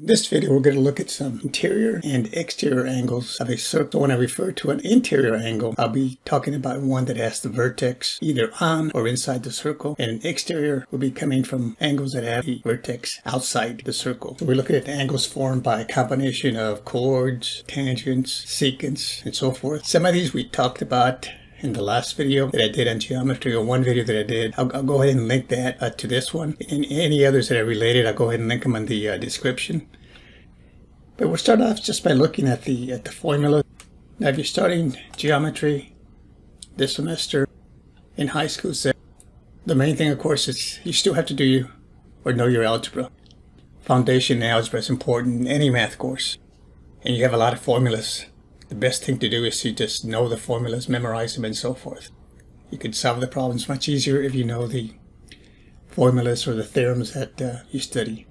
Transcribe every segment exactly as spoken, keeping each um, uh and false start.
In this video, we're going to look at some interior and exterior angles of a circle. When I refer to an interior angle, I'll be talking about one that has the vertex either on or inside the circle, and an exterior will be coming from angles that have the vertex outside the circle. So we're looking at angles formed by a combination of chords, tangents, secants, and so forth. Some of these we talked about in the last video that I did on geometry, or one video that I did. I'll, I'll go ahead and link that uh, to this one. And any others that are related, I'll go ahead and link them in the uh, description. But we'll start off just by looking at the, at the formula. Now, if you're starting geometry this semester in high school, the main thing, of course, is you still have to do your, or know your algebra. Foundation algebra is important in any math course. And you have a lot of formulas. The best thing to do is to just know the formulas, memorize them, and so forth. You can solve the problems much easier if you know the formulas or the theorems that uh, you study.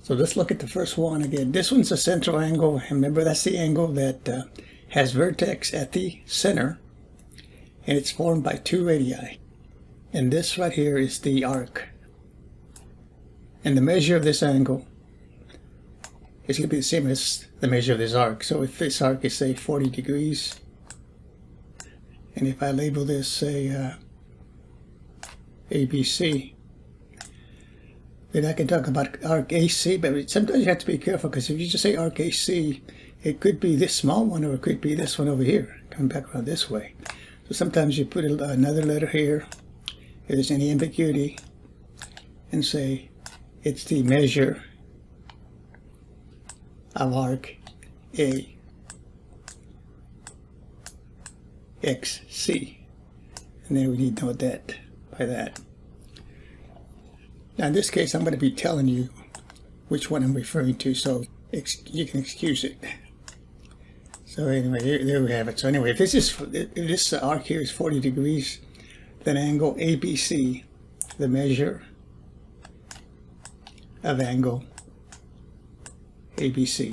So let's look at the first one again. This one's a central angle. Remember, that's the angle that uh, has vertex at the center, and it's formed by two radii. And this right here is the arc. And the measure of this angle, it's going to be the same as the measure of this arc. So if this arc is, say, forty degrees, and if I label this, say, uh, A B C, then I can talk about arc A C, but sometimes you have to be careful, because if you just say arc A C, it could be this small one, or it could be this one over here, coming back around this way. So sometimes you put another letter here, if there's any ambiguity, and say it's the measure of arc A X C, and then we need to know that by that. Now in this case, I'm going to be telling you which one I'm referring to, so ex you can excuse it. So anyway, here, there we have it. So anyway, if this is if this arc here is forty degrees, then angle A B C, the measure of angle A B C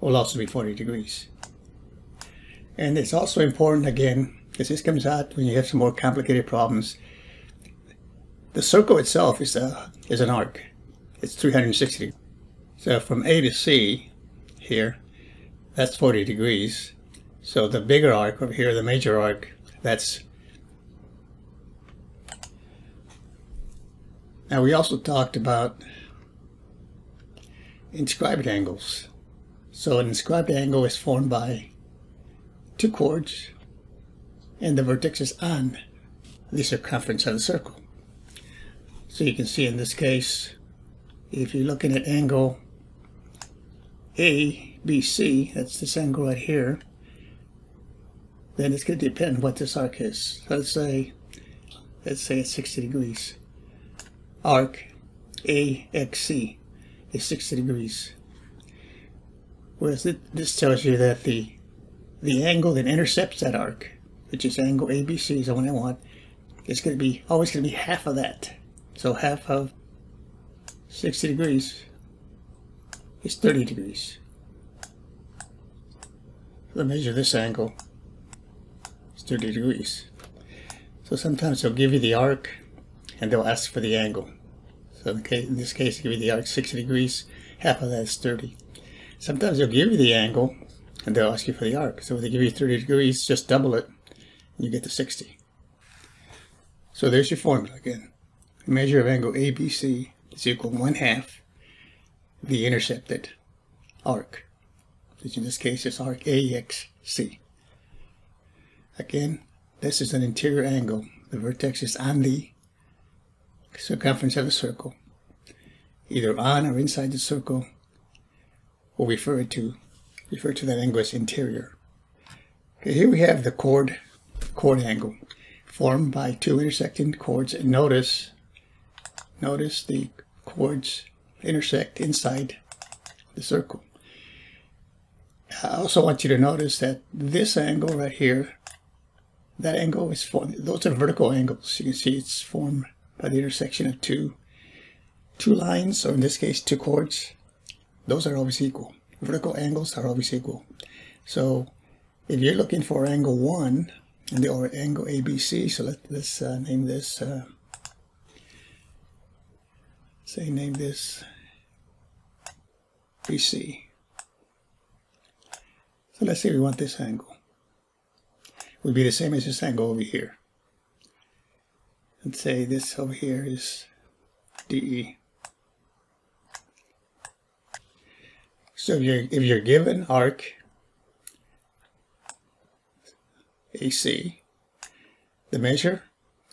will also be forty degrees. And it's also important, again, because this comes out when you have some more complicated problems. The circle itself is a is an arc. It's three hundred sixty. So from A to C here, that's forty degrees. So the bigger arc over here, the major arc, that's. Now we also talked about inscribed angles. So an inscribed angle is formed by two chords and the vertexes on the circumference of the circle. So you can see in this case, if you're looking at angle A B C, that's this angle right here, then it's going to depend on what this arc is. So let's say, let's say it's sixty degrees. Arc A X C. is sixty degrees, whereas th this tells you that the the angle that intercepts that arc, which is angle A B C, is the one I want, it's going to be always going to be half of that. So half of sixty degrees is thirty degrees. The measure of this angle is thirty degrees. So sometimes they'll give you the arc and they'll ask for the angle. So in this case, give you the arc sixty degrees, half of that is thirty. Sometimes they'll give you the angle, and they'll ask you for the arc. So if they give you thirty degrees, just double it, and you get to sixty. So there's your formula again. The measure of angle A B C is equal to one half the intercepted arc, which in this case is arc A X C. Again, this is an interior angle. The vertex is on the circumference of a circle, either on or inside the circle. We'll refer to refer to that angle as interior. Okay, here we have the chord chord angle formed by two intersecting chords. And notice, notice the chords intersect inside the circle. I also want you to notice that this angle right here, that angle is formed. Those are vertical angles. You can see it's formed by the intersection of two, two lines, or in this case, two chords. Those are always equal. Vertical angles are always equal. So if you're looking for angle one, and the, or angle A B C, so let, let's uh, name this uh, say name this B C. So let's say we want this angle. It would be the same as this angle over here. Let's say this over here is D E. So if you're, if you're given arc A C, the measure,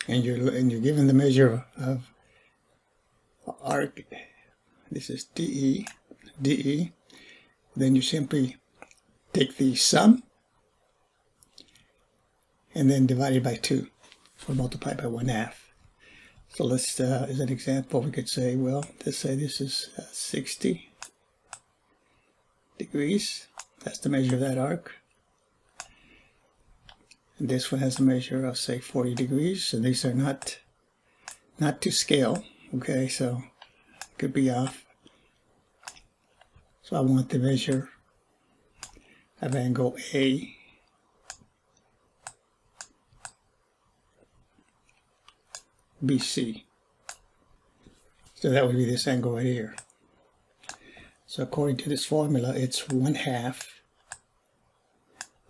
and you're, and you're given the measure of arc, this is D E, D E, then you simply take the sum and then divide it by two, or multiply by one half. So let's, uh, as an example, we could say, well, let's say this is uh, sixty degrees. That's the measure of that arc. And this one has a measure of, say, forty degrees. And these are not, not to scale. Okay, so it could be off. So I want the measure of angle A B C. So that would be this angle right here. So according to this formula, it's one half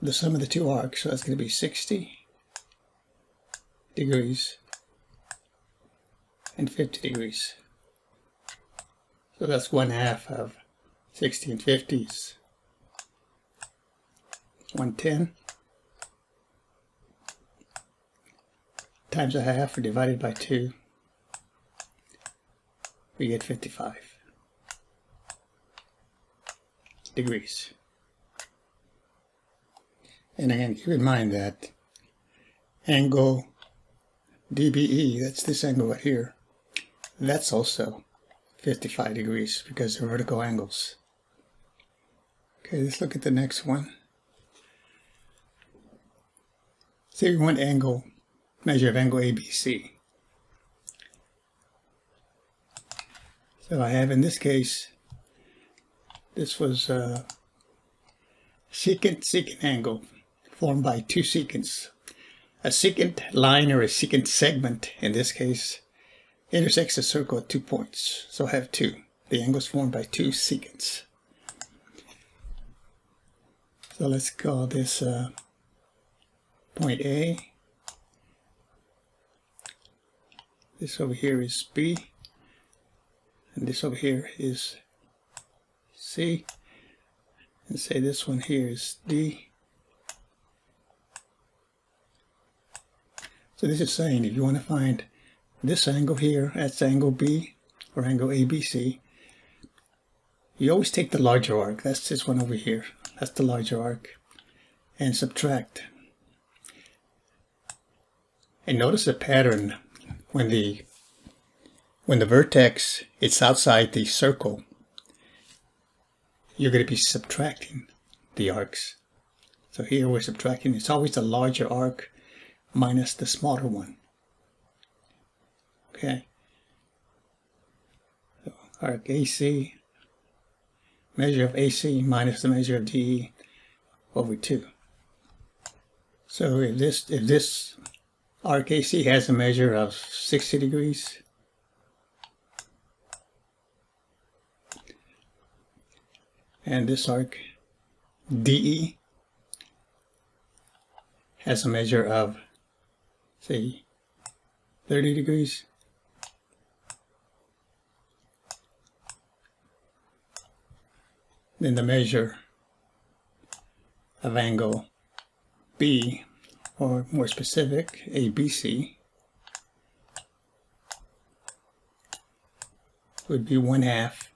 the sum of the two arcs. So that's going to be sixty degrees and fifty degrees. So that's one half of sixty and fifty is one hundred ten times a half, or divided by two, we get fifty-five degrees. And again, keep in mind that angle D B E, that's this angle right here, that's also fifty-five degrees because they're vertical angles. Okay, let's look at the next one. Say we want angle, measure of angle A B C. So I have, in this case, this was a secant secant angle formed by two secants. A secant line, or a secant segment in this case, intersects a circle at two points. So I have two. The angle is formed by two secants. So let's call this uh, point A. This over here is B, and this over here is C, and say this one here is D. So this is saying if you want to find this angle here, that's angle B, or angle A B C, you always take the larger arc, that's this one over here, that's the larger arc, and subtract. And notice the pattern. When the, when the vertex is outside the circle, you're going to be subtracting the arcs. So here we're subtracting. It's always the larger arc minus the smaller one. Okay. So arc A C, measure of A C minus the measure of D E over two. So if this, if this arc A C has a measure of sixty degrees, and this arc D E has a measure of, say, thirty degrees. Then the measure of angle B, or more specific, A B C, would be one half.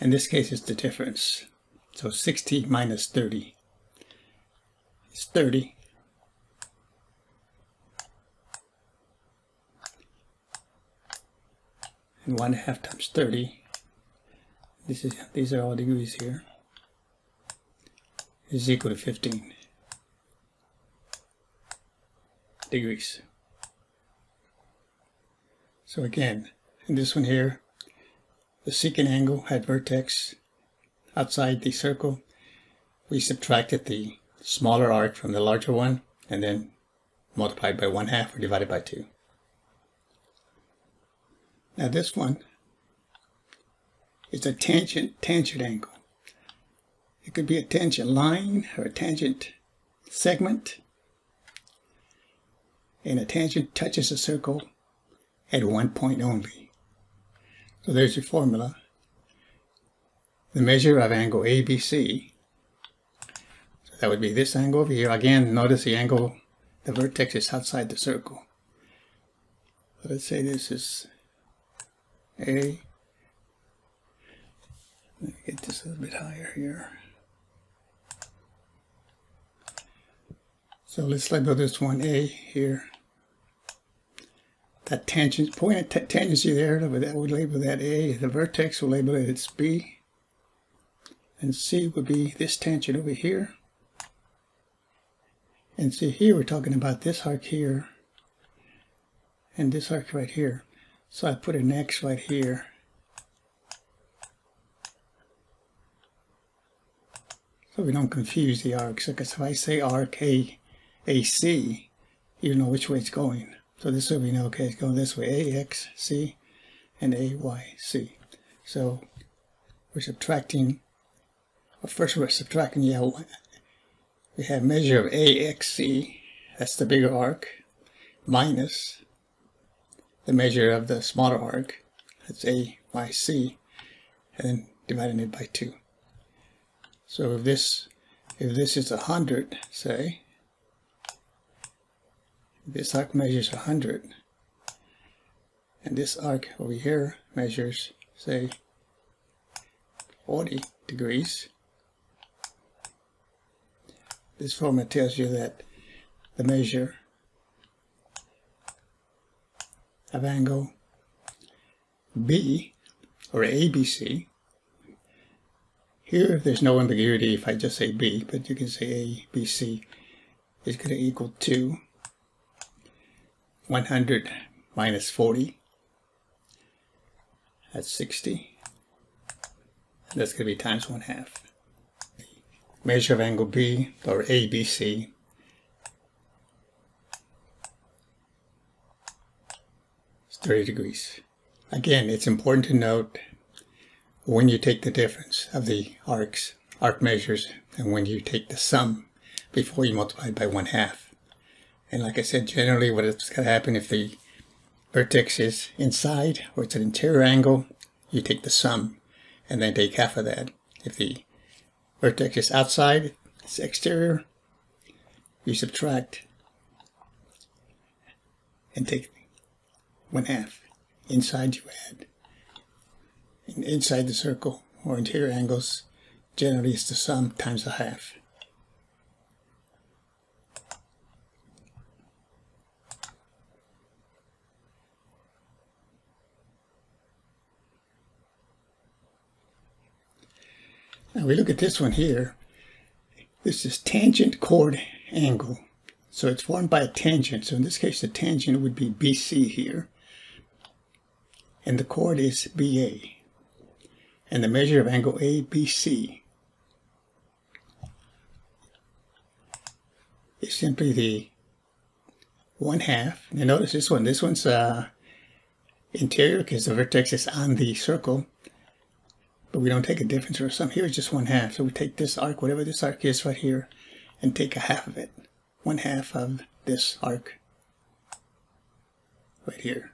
In this case, it's the difference. So sixty minus thirty is thirty. And one half times thirty, this is, these are all degrees here, is equal to fifteen degrees. So again, in this one here, the secant angle had vertex outside the circle. We subtracted the smaller arc from the larger one and then multiplied by one half, or divided by two. Now this one is a tangent tangent angle. It could be a tangent line or a tangent segment. And a tangent touches a circle at one point only. So there's your formula. The measure of angle A B C. So that would be this angle over here. Again, notice the angle, the vertex is outside the circle. So let's say this is A. Let me get this a little bit higher here. So let's label this one A here. That tangent point of t tangency there, that would label that A. The vertex will label it as B. And C would be this tangent over here. And see here, we're talking about this arc here and this arc right here. So I put an X right here. So we don't confuse the arcs, because if I say arc A, A C, you know which way it's going. So this way we know, okay, it's going this way, A X C and A Y C. So we're subtracting, well, first we're subtracting, yeah, we have measure of A X C, that's the bigger arc, minus the measure of the smaller arc, that's A Y C, and then dividing it by two. So if this, if this is one hundred, say, this arc measures one hundred, and this arc over here measures, say, forty degrees. This formula tells you that the measure of angle B, or A B C, here, there's no ambiguity if I just say B, but you can say A, B, C is going to equal to one hundred minus forty. That's sixty. And that's going to be times one half. Measure of angle B, or A B C, is thirty degrees. Again, it's important to note when you take the difference of the arcs, arc measures, and when you take the sum before you multiply by one half. And like I said, generally what is going to happen if the vertex is inside or it's an interior angle, you take the sum and then take half of that. If the vertex is outside, it's exterior, you subtract and take one half. Inside you add. Inside the circle or interior angles, generally it's the sum times a half. Now we look at this one here. This is tangent chord angle. So it's formed by a tangent. So in this case, the tangent would be B C here. And the chord is B A. And the measure of angle A B C is simply the one half. Now notice this one. This one's uh, interior because the vertex is on the circle, but we don't take a difference or a sum. Here is just one half. So we take this arc, whatever this arc is right here, and take a half of it. One half of this arc right here.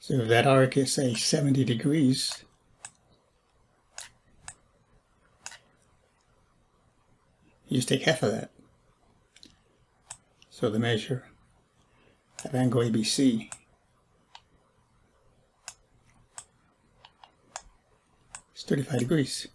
So if that arc is, say, seventy degrees, you just take half of that. So the measure of angle A B C is thirty-five degrees.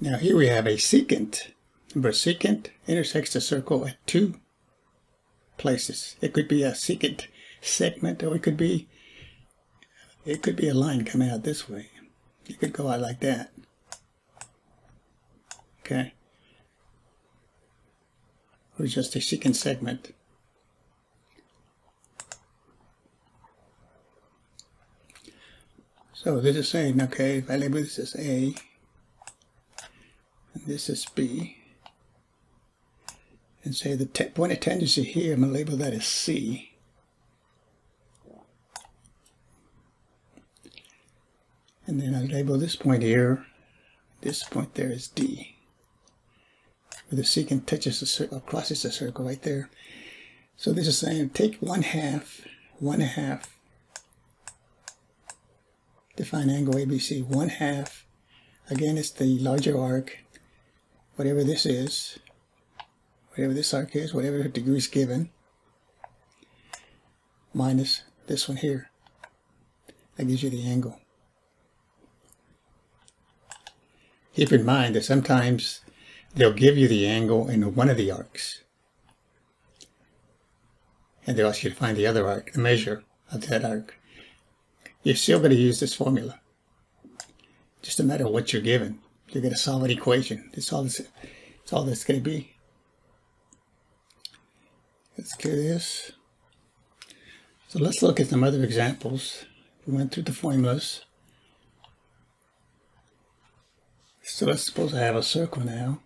Now here we have a secant. Remember, secant intersects the circle at two places. It could be a secant segment, or it could be it could be a line coming out this way. It could go out like that. Okay. Or just a secant segment. So this is saying, okay, value this is A, and this is B. And say the point of tangency here, I'm going to label that as C. And then I label this point here, this point there is D. Where the secant touches the circle, crosses the circle right there. So this is saying take one half, one half, define angle A B C, one half. Again, it's the larger arc, whatever this is, whatever this arc is, whatever degree is given, minus this one here. That gives you the angle. Keep in mind that sometimes they'll give you the angle in one of the arcs. And they'll ask you to find the other arc, the measure of that arc. You're still going to use this formula. Just no matter what you're given, you're going to solve an equation. That's all this, that's all that's going to be. Let's clear this. So let's look at some other examples. We went through the formulas. So let's suppose I have a circle now.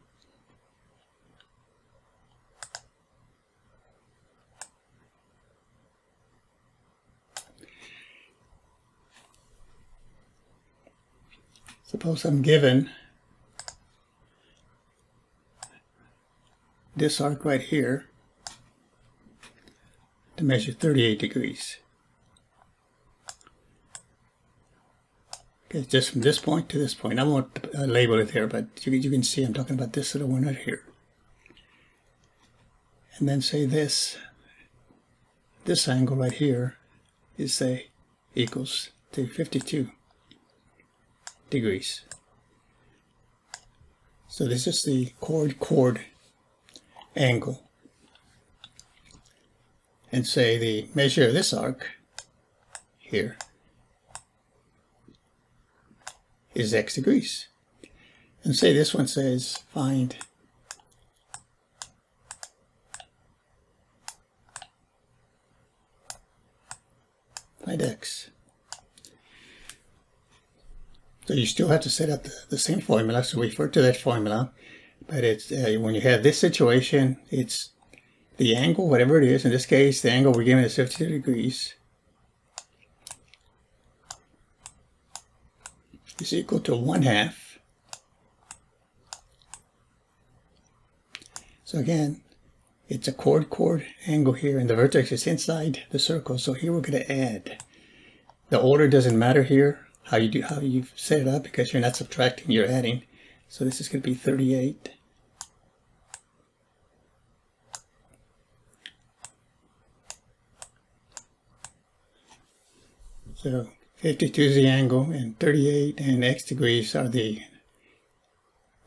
Suppose I'm given this arc right here to measure thirty-eight degrees. Okay, just from this point to this point. I won't uh, label it there, but you, you can see I'm talking about this little one right here. And then say this, this angle right here is, say, equals to fifty-two degrees. So this is the chord-chord angle. And say the measure of this arc here is X degrees. And say this one says find find X. So you still have to set up the, the same formula, so refer to that formula, but it's uh, when you have this situation, it's the angle, whatever it is. In this case, the angle we're given is fifty-two degrees. Is equal to one half. So again, it's a chord chord angle here, and the vertex is inside the circle. So here we're going to add. The order doesn't matter here, how you do how you set it up, because you're not subtracting, you're adding. So this is going to be thirty-eight. So fifty-two is the angle, and thirty-eight and X degrees are the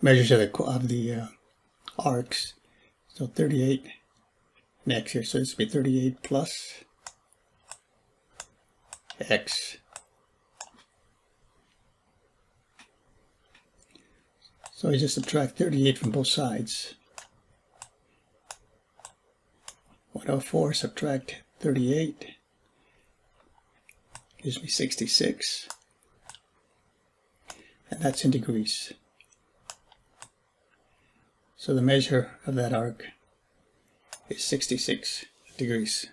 measures of the, of the uh, arcs. So thirty-eight and X here. So this would be thirty-eight plus X. So we just subtract thirty-eight from both sides. one hundred four subtract thirty-eight. Gives me sixty-six, and that's in degrees. So the measure of that arc is sixty-six degrees.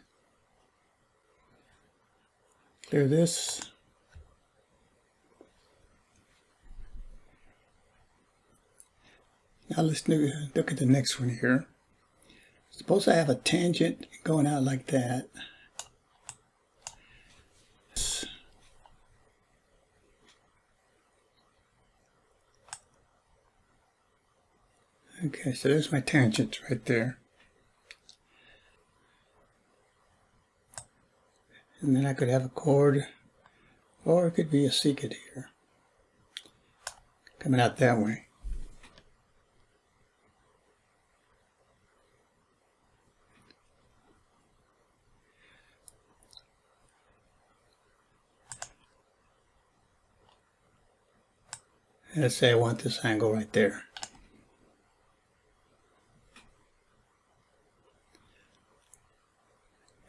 Clear this. Now let's look at the next one here. Suppose I have a tangent going out like that. Okay, so there's my tangent right there. And then I could have a chord, or it could be a secant here, coming out that way. And let's say I want this angle right there.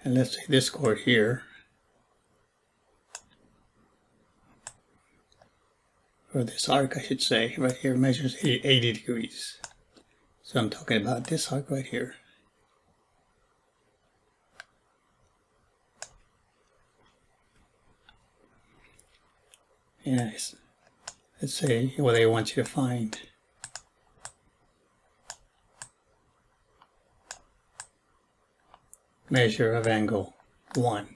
And let's say this chord here or this arc I should say, right here measures eighty degrees. So I'm talking about this arc right here. And let's say what they want you to find. Measure of angle one.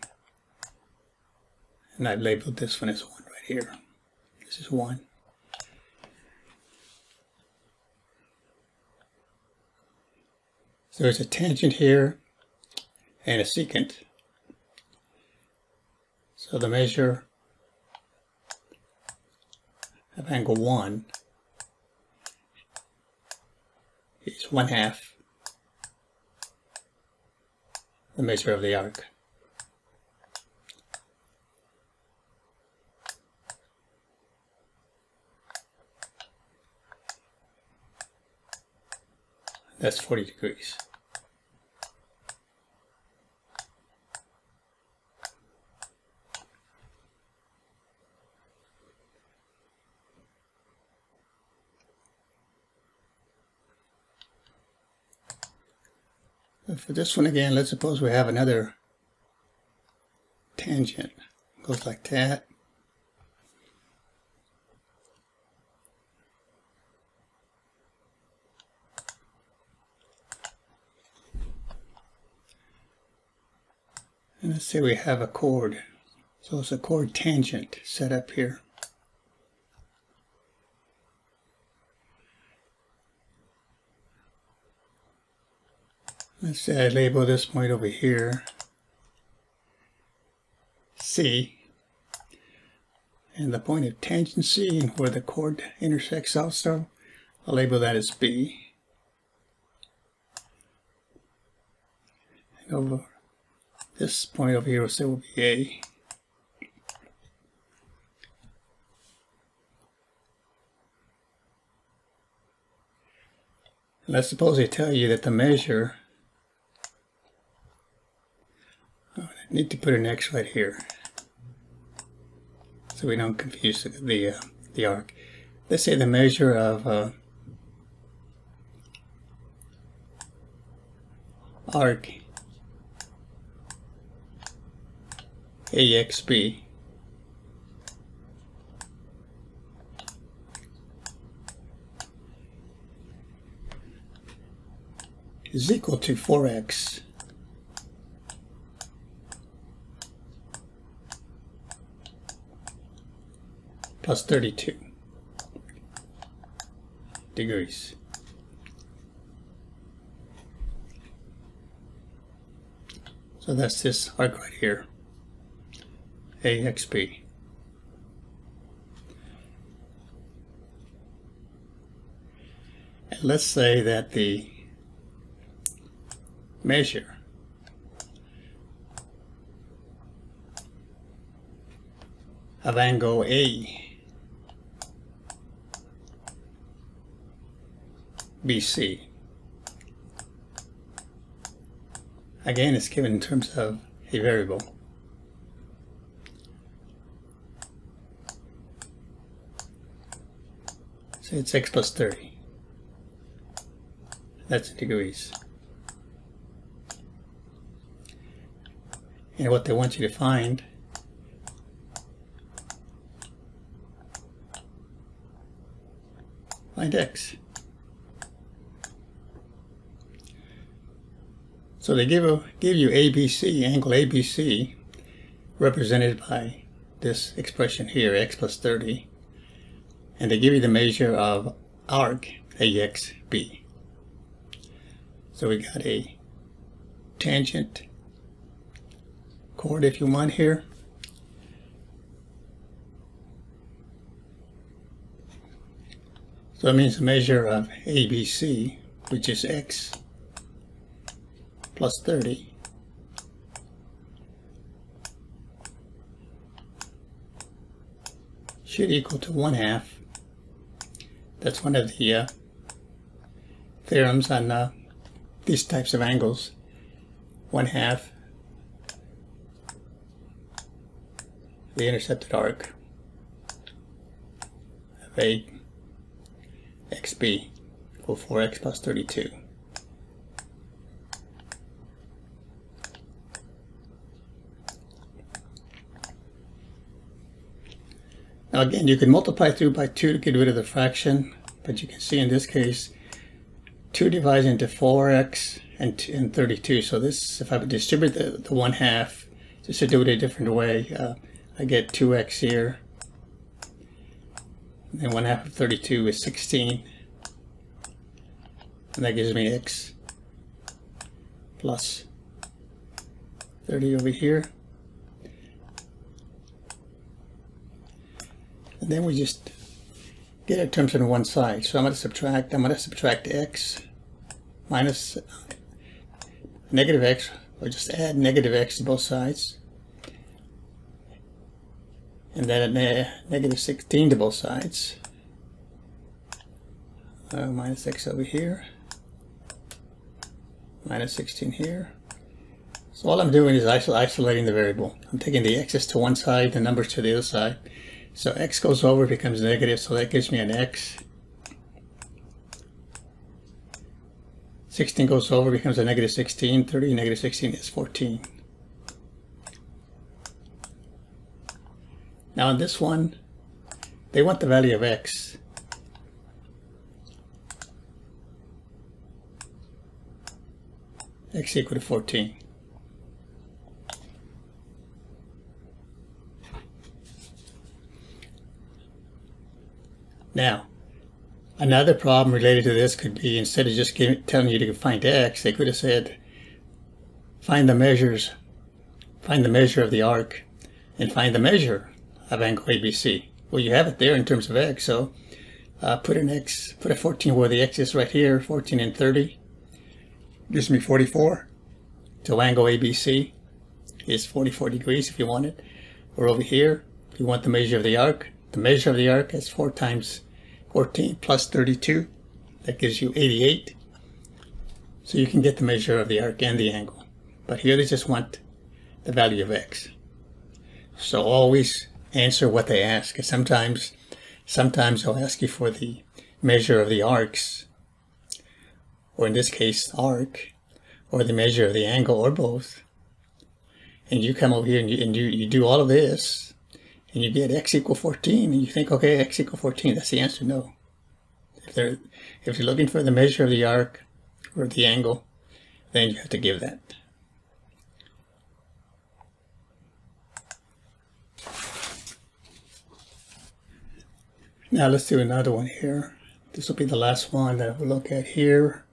And I've labeled this one as one right here. This is one. So there's a tangent here and a secant. So the measure of angle one is one half the measure of the arc. That's forty degrees. And for this one again, let's suppose we have another tangent. Goes like that. And let's say we have a chord. So it's a chord tangent set up here. Let's say I label this point over here C. And the point of tangent C, and where the chord intersects also, I'll label that as B. And over this point over here will still be A. And let's suppose they tell you that the measure, oh, I need to put an X right here so we don't confuse the the, uh, the arc. Let's say the measure of uh, arc A X B is equal to four x plus thirty-two degrees. So that's this arc right here. A X B. And let's say that the measure of angle A B C, again, is given in terms of a variable. It's x plus thirty. That's degrees. And what they want you to find find x. So they give a, give you A B C, angle A B C, represented by this expression here, x plus thirty. And they give you the measure of arc A X B. So we got a tangent chord, if you want, here. So it means the measure of A B C, which is x plus thirty, should equal to one half. That's one of the uh, theorems on uh, these types of angles. One half the intercepted arc of eight xb equal four x plus thirty-two. Now again, you can multiply through by two to get rid of the fraction, but you can see in this case two divides into four x and, and thirty-two. So this, if I would distribute the, the one half, just to do it a different way, uh, I get two x here, and then one half of thirty-two is sixteen, and that gives me x plus thirty over here. And then we just get our terms on one side. So I'm going to subtract, I'm going to subtract x minus negative x, or just add negative x to both sides. And then add negative sixteen to both sides. Uh, minus x over here. Minus sixteen here. So all I'm doing is isol isolating the variable. I'm taking the x's to one side, the numbers to the other side. So x goes over, becomes negative, so that gives me an x. sixteen goes over, becomes a negative sixteen. thirty, negative sixteen is fourteen. Now in this one, they want the value of x. X equal to fourteen. Now, another problem related to this could be, instead of just giving, telling you to find x, they could have said, find the measures, find the measure of the arc, and find the measure of angle A B C. Well, you have it there in terms of x, so uh, put an x, put a fourteen where the x is right here, fourteen and thirty, gives me forty-four. So angle A B C is forty-four degrees if you want it. Or over here, if you want the measure of the arc, the measure of the arc is four times fourteen plus thirty-two. That gives you eighty-eight. So you can get the measure of the arc and the angle. But here they just want the value of x. So always answer what they ask. And sometimes, sometimes they'll ask you for the measure of the arcs, or in this case, arc, or the measure of the angle, or both. And you come over here and you, and you, you do all of this, and you get x equal fourteen, and you think, okay, x equal fourteen, that's the answer. No. If they're, if you're looking for the measure of the arc or the angle, then you have to give that. Now let's do another one here. This will be the last one that we'll look at here.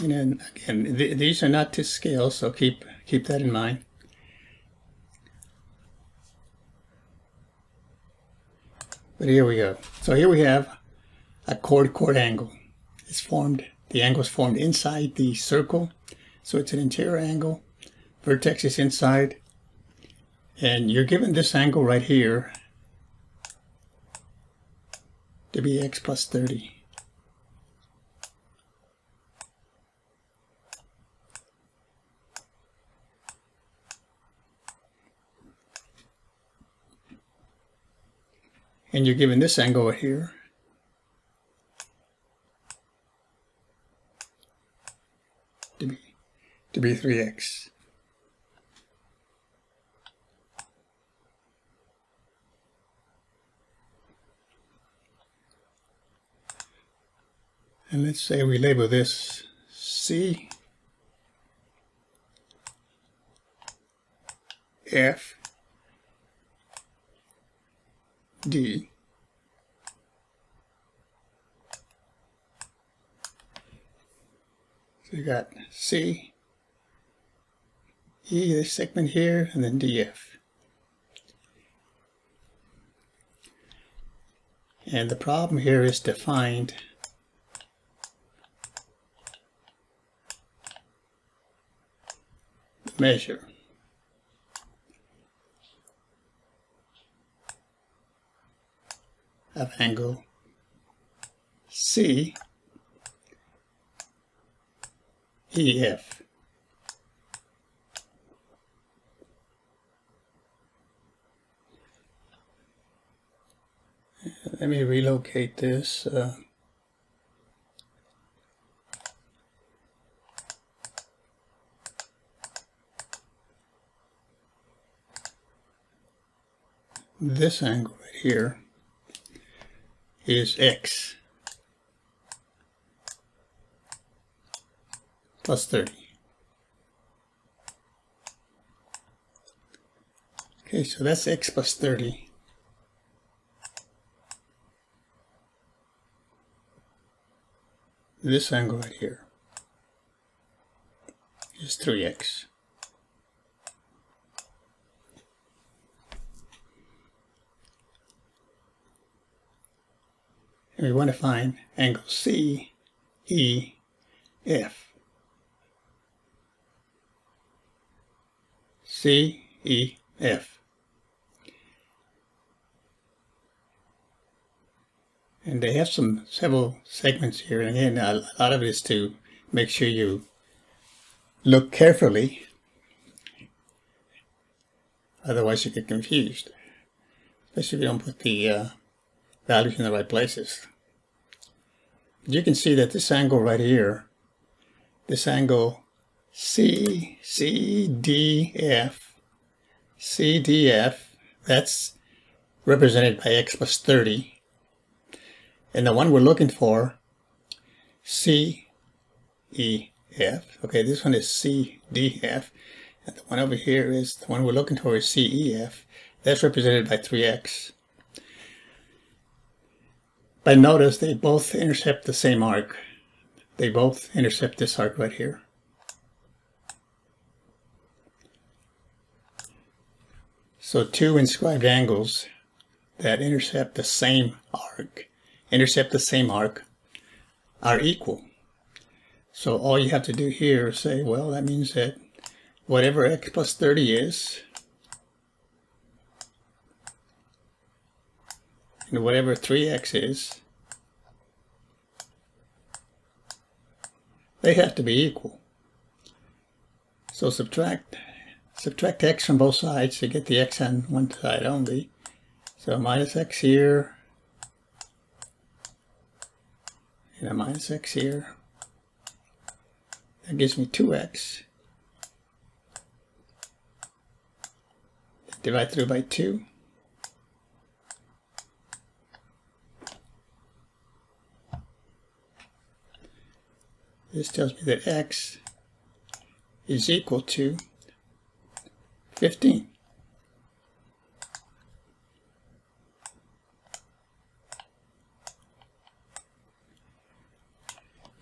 And then again, th these are not to scale, so keep keep that in mind. But here we go. So here we have a chord-chord angle. It's formed, the angle is formed inside the circle, so it's an interior angle. Vertex is inside, and you're given this angle right here to be x plus thirty. And you're given this angle here to be, to be three x. And let's say we label this C, F, D, so you got C, E, this segment here, and then D F. And the problem here is to find the measure. Of angle C E F. let me relocate this. Uh, this angle right here is X plus thirty. Okay, so that's X plus thirty. This angle right here is three X. And we want to find angle C, E, F. C, E, F. And they have some several segments here, and again a lot of it is to make sure you look carefully, otherwise you get confused, especially if you don't put the uh, values in the right places. You can see that this angle right here, this angle C, C, D, F, C, D, F, that's represented by X plus thirty. And the one we're looking for, C, E, F. Okay, this one is C, D, F. And the one over here is, the one we're looking for is C, E, F. That's represented by three X. But notice they both intercept the same arc. They both intercept this arc right here. So two inscribed angles that intercept the same arc. intercept the same arc are equal. So all you have to do here is say, well, that means that whatever X plus thirty is, and whatever three X is, they have to be equal. So subtract subtract X from both sides to get the X on one side only. So minus X here, and a minus X here. That gives me two X. Divide through by two. This tells me that X is equal to fifteen.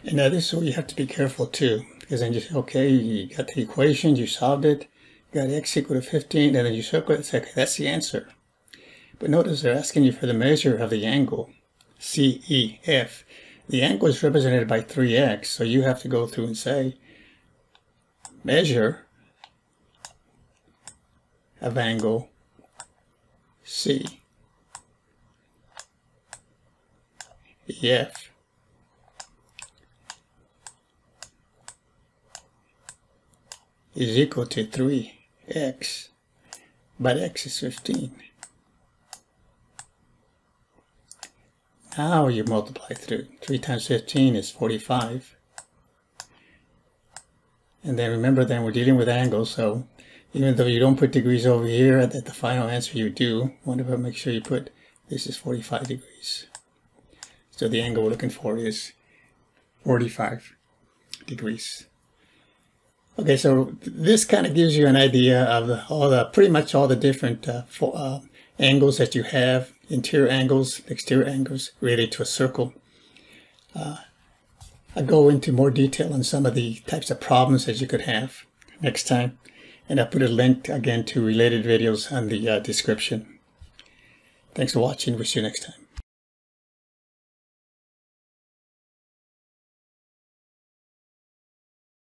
And now this is where you have to be careful too, because then you say, okay, you got the equation, you solved it, you got X equal to fifteen, and then you circle it and say, okay, that's the answer. But notice they're asking you for the measure of the angle, C E F. The angle is represented by three X, so you have to go through and say, measure of angle C E F. Is equal to three X, but X is fifteen. Now you multiply through. three times fifteen is forty-five. And then remember, then we're dealing with angles, so even though you don't put degrees over here, at the final answer you do. Whenever, make sure you put, this is forty-five degrees. So the angle we're looking for is forty-five degrees. Okay, so this kind of gives you an idea of the, all the pretty much all the different uh, for, uh, angles that you have, interior angles, exterior angles, related to a circle. Uh, I'll go into more detail on some of the types of problems that you could have next time, and I'll put a link again to related videos on the uh, description. Thanks for watching. We'll see you next time.